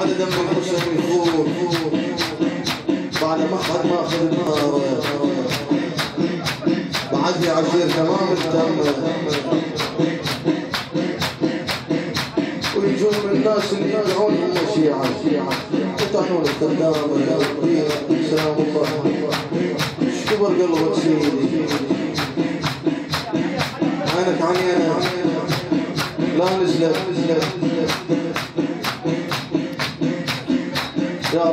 عمل لما كنا نفوق بعد ما حد ما اخذ النار بعدني عشير تمام الدم ويجون الناس اللي يدعون الشيعة يطحون الدم والقلب سلام الله شكبر قلبك سيدي عينك عينة لا نزلت يا